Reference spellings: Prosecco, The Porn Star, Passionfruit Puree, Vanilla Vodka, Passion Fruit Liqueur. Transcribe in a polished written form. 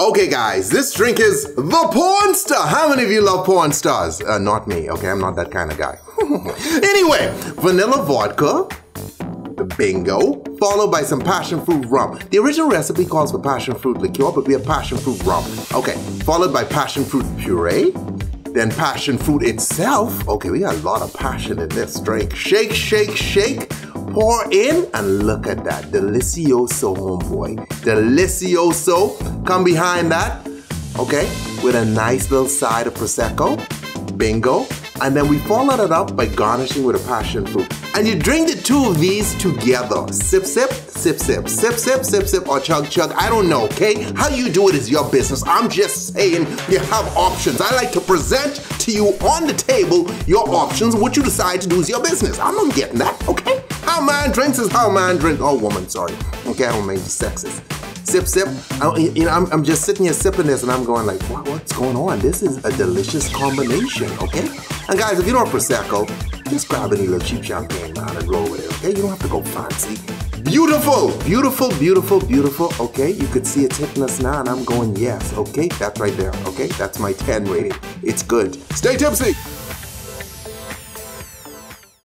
Okay guys, this drink is the porn star. How many of you love porn stars? Not me, okay, I'm not that kind of guy. Anyway, vanilla vodka, bingo, followed by some passion fruit rum. The original recipe calls for passion fruit liqueur, but we have passion fruit rum. Okay, followed by passion fruit puree, then passion fruit itself. Okay, we got a lot of passion in this drink. Shake, shake, shake. Pour in, and look at that, delicioso, homeboy, delicioso. Come behind that, okay, with a nice little side of Prosecco, bingo, and then we follow that up by garnishing with a passion fruit. And you drink the two of these together, sip, sip, sip, sip, sip, sip, sip, sip, or chug, chug, I don't know, okay? How you do it is your business. I'm just saying you have options. I like to present to you on the table your options. What you decide to do is your business. I'm not getting that, okay? How man drinks is how man drinks. Oh, woman, sorry. Okay, I don't mean sexist. Sip, sip. I'm just sitting here sipping this, and I'm going like, what's going on? This is a delicious combination, okay? And guys, if you don't have Prosecco, just grab any little cheap champagne, man, and roll with it, okay? You don't have to go fancy. Beautiful, beautiful, beautiful, beautiful, okay? You could see it's hitting us now, and I'm going, yes, okay? That's right there, okay? That's my 10 rating. It's good. Stay tipsy.